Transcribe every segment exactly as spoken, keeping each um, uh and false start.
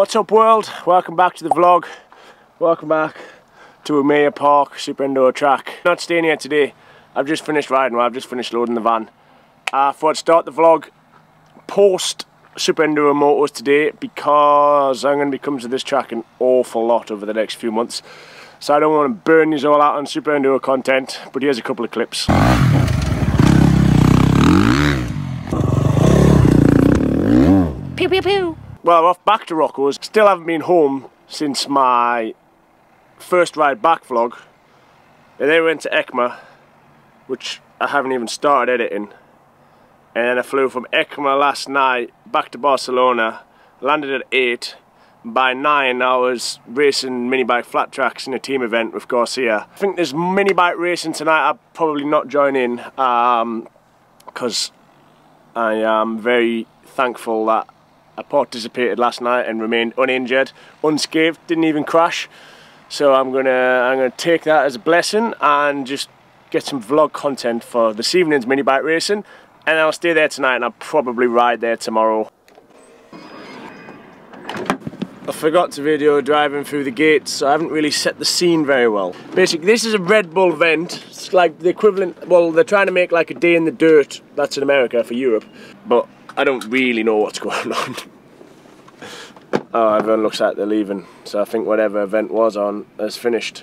What's up, world? Welcome back to the vlog. Welcome back to Amaya Park Super Enduro track. Not staying here today. I've just finished riding. Well, I've just finished loading the van. I thought I'd start the vlog post Super Enduro Motors today because I'm going to be coming to this track an awful lot over the next few months. So I don't want to burn you all out on Super Enduro content, but here's a couple of clips. Pew pew pew! Well, we're off back to Rocco's. Still haven't been home since my first ride back vlog. And then we went to ECMA, which I haven't even started editing. And then I flew from ECMA last night back to Barcelona, landed at eight. By nine I was racing mini bike flat tracks in a team event with Garcia. I think there's mini bike racing tonight. I'll probably not join in because um, I am very thankful that I participated last night and remained uninjured, unscathed, didn't even crash. So I'm gonna I'm gonna take that as a blessing and just get some vlog content for this evening's mini bike racing, and I'll stay there tonight and I'll probably ride there tomorrow. I forgot to video driving through the gates, so I haven't really set the scene very well. Basically, this is a Red Bull event. It's like the equivalent, well, they're trying to make like a day in the dirt, that's in America for Europe, but I don't really know what's going on. Oh, everyone looks like they're leaving, so I think whatever event was on has finished.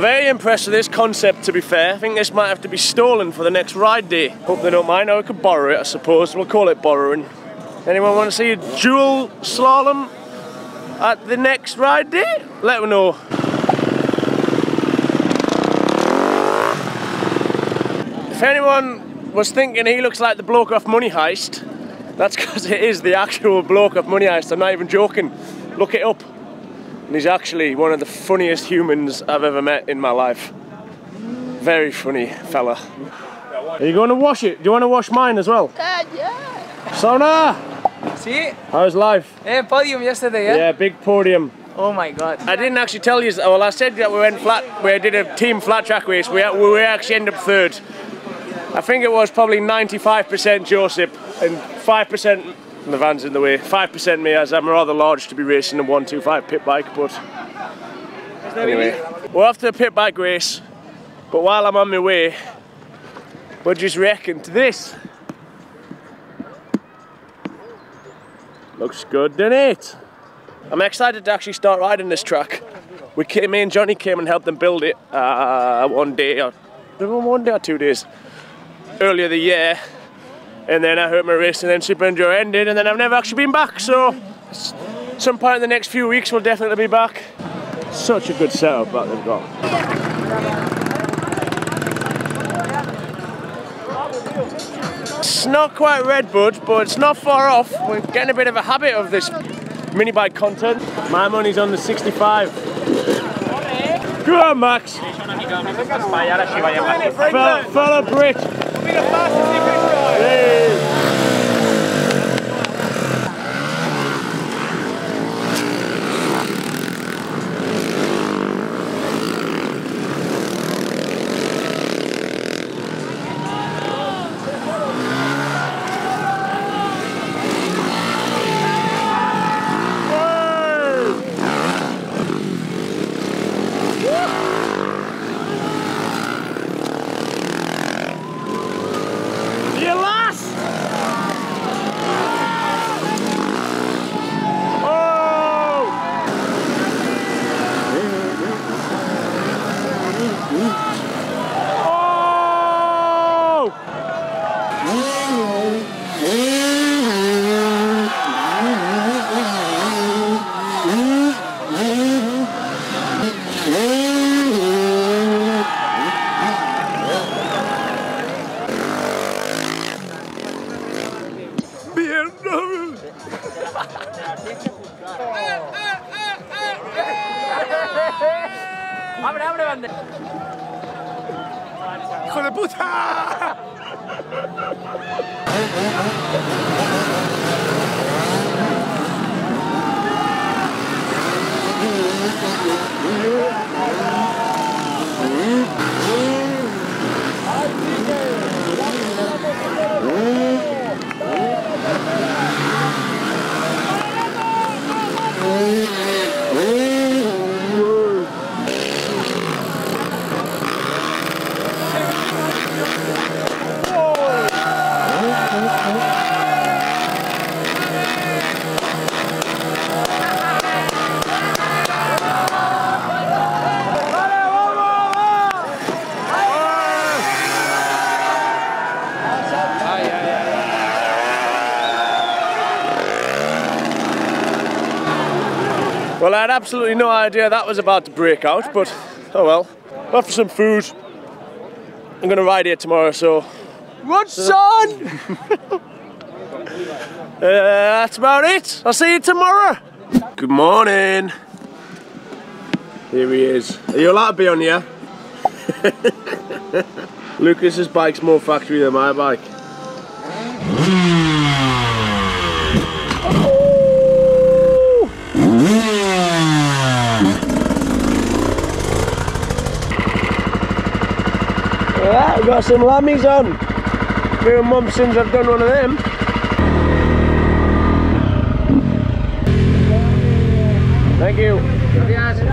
Very impressed with this concept, to be fair. I think this might have to be stolen for the next ride day. Hope they don't mind. I could borrow it, I suppose. We'll call it borrowing. Anyone want to see a dual slalom at the next ride day? Let me know. If anyone was thinking he looks like the bloke off Money Heist, that's because it is the actual bloke off Money Heist. I'm not even joking. Look it up. And he's actually one of the funniest humans I've ever met in my life. Very funny fella. Are you going to wash it? Do you want to wash mine as well? Uh, yeah. Sona! See? How's life? Yeah, podium yesterday, yeah? Yeah, big podium. Oh my god. I didn't actually tell you, well, I said that we went flat, we did a team flat track race, we, we actually ended up third. I think it was probably ninety-five percent Joseph and five percent the van's in the way. five percent me, as I'm rather large to be racing a one two five pit bike, but anyway. We're off to a pit bike race, but while I'm on my way, we're just wrecking to this. Looks good, doesn't it? I'm excited to actually start riding this track. We came, me and Johnny came and helped them build it uh, one day, or one day or two days earlier the year. And then I hurt my wrist, and then Super Enduro ended, and then I've never actually been back, so some point in the next few weeks we'll definitely be back. Such a good setup that they've got. It's not quite Redbud, but it's not far off. We're getting a bit of a habit of this mini bike content. My money's on the sixty-five. Go on, Max! Fella, fella Brit! ¡Abre, abre, bande! ¡Hijo de puta! Well, I had absolutely no idea that was about to break out, but oh well. After some food, I'm going to ride here tomorrow, so... Run, son! uh, that's about it. I'll see you tomorrow. Good morning. Here he is. Are you allowed to be on here? Lucas's bike's more factory than my bike. Alright, we've got some lammies on. It's been a month since I've done one of them. Thank you.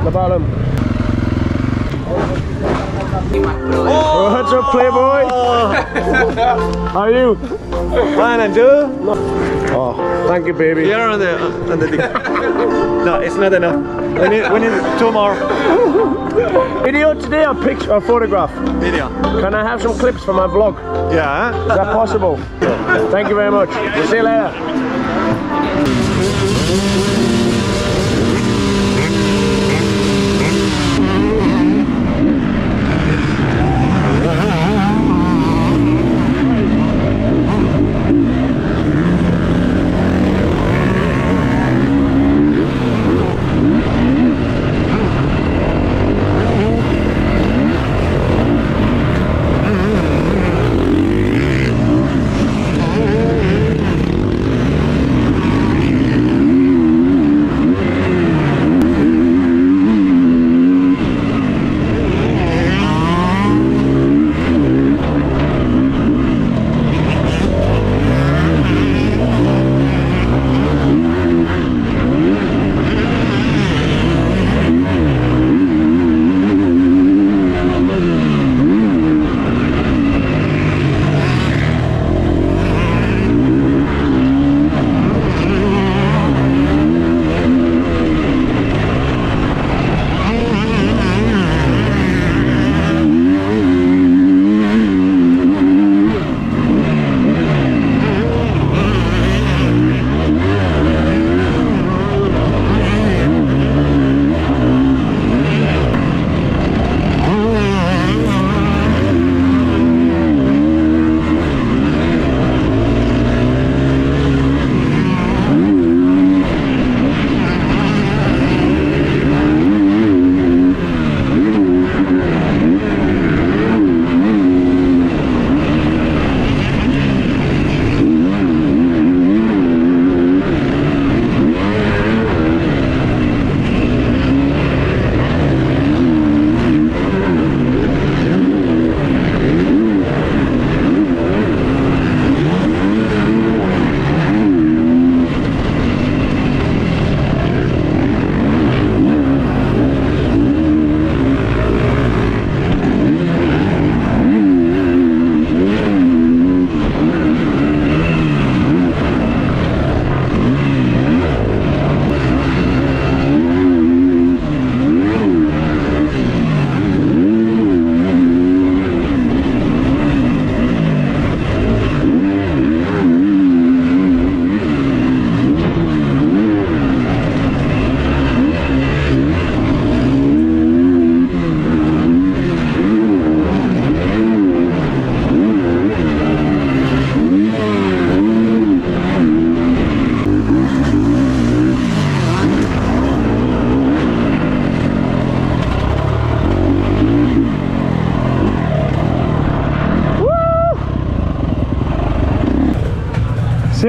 The bottom. Oh, what's up, playboy? How are you? Fine, and you? Oh, thank you, baby. You're on the, on the No, it's not enough. We need, we need two more. Video today or picture or photograph? Video. Can I have some clips for my vlog? Yeah. Is that possible? Thank you very much. We'll see you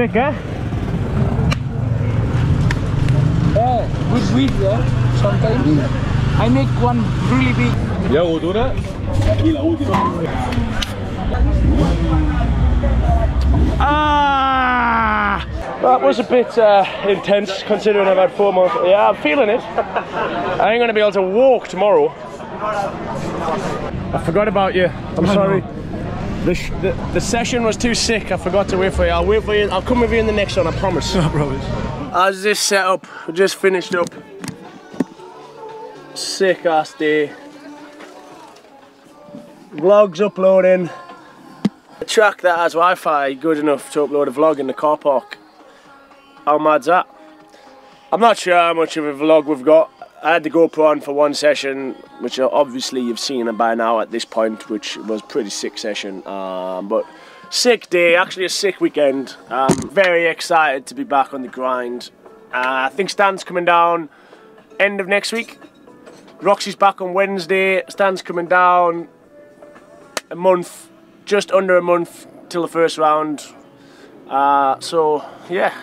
Sick, eh? Yeah, good weed, yeah? Sometimes. Mm. I make one really big. Yeah, odora. Ah! That was a bit uh, intense considering I've had four months. Yeah, I'm feeling it. I ain't gonna be able to walk tomorrow. I forgot about you. I'm I sorry. The, sh the the session was too sick. I forgot to wait for you. I'll wait for you. I'll come with you in the next one. I promise. I promise. How's this set up? We just finished up. Sick ass day. Vlogs uploading. A track that has Wi-Fi good enough to upload a vlog in the car park. How mad's that? I'm not sure how much of a vlog we've got. I had the GoPro on for one session, which obviously you've seen by now at this point, which was a pretty sick session, um, but sick day, actually a sick weekend. I'm very excited to be back on the grind. Uh, I think Stan's coming down end of next week. Roxy's back on Wednesday, Stan's coming down a month, just under a month till the first round. Uh, so yeah,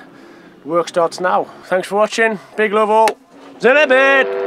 work starts now. Thanks for watching, big love all. See you in a bit.